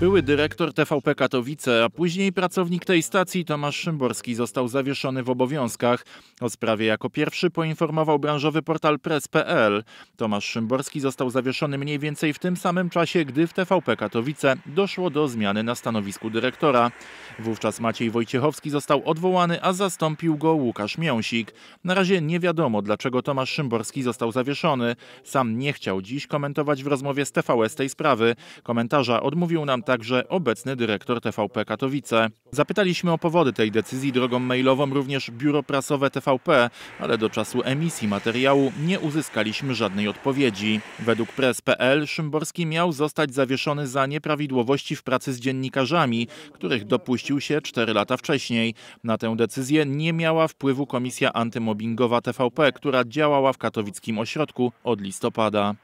Były dyrektor TVP Katowice, a później pracownik tej stacji Tomasz Szymborski został zawieszony w obowiązkach. O sprawie jako pierwszy poinformował branżowy portal press.pl. Tomasz Szymborski został zawieszony mniej więcej w tym samym czasie, gdy w TVP Katowice doszło do zmiany na stanowisku dyrektora. Wówczas Maciej Wojciechowski został odwołany, a zastąpił go Łukasz Miąsik. Na razie nie wiadomo, dlaczego Tomasz Szymborski został zawieszony. Sam nie chciał dziś komentować w rozmowie z TVS tej sprawy. Komentarza odmówił nam także obecny dyrektor TVP Katowice. Zapytaliśmy o powody tej decyzji drogą mailową również biuro prasowe TVP, ale do czasu emisji materiału nie uzyskaliśmy żadnej odpowiedzi. Według press.pl Szymborski miał zostać zawieszony za nieprawidłowości w pracy z dziennikarzami, których dopuścił się 4 lata wcześniej. Na tę decyzję nie miała wpływu Komisja Antymobbingowa TVP, która działała w katowickim ośrodku od listopada.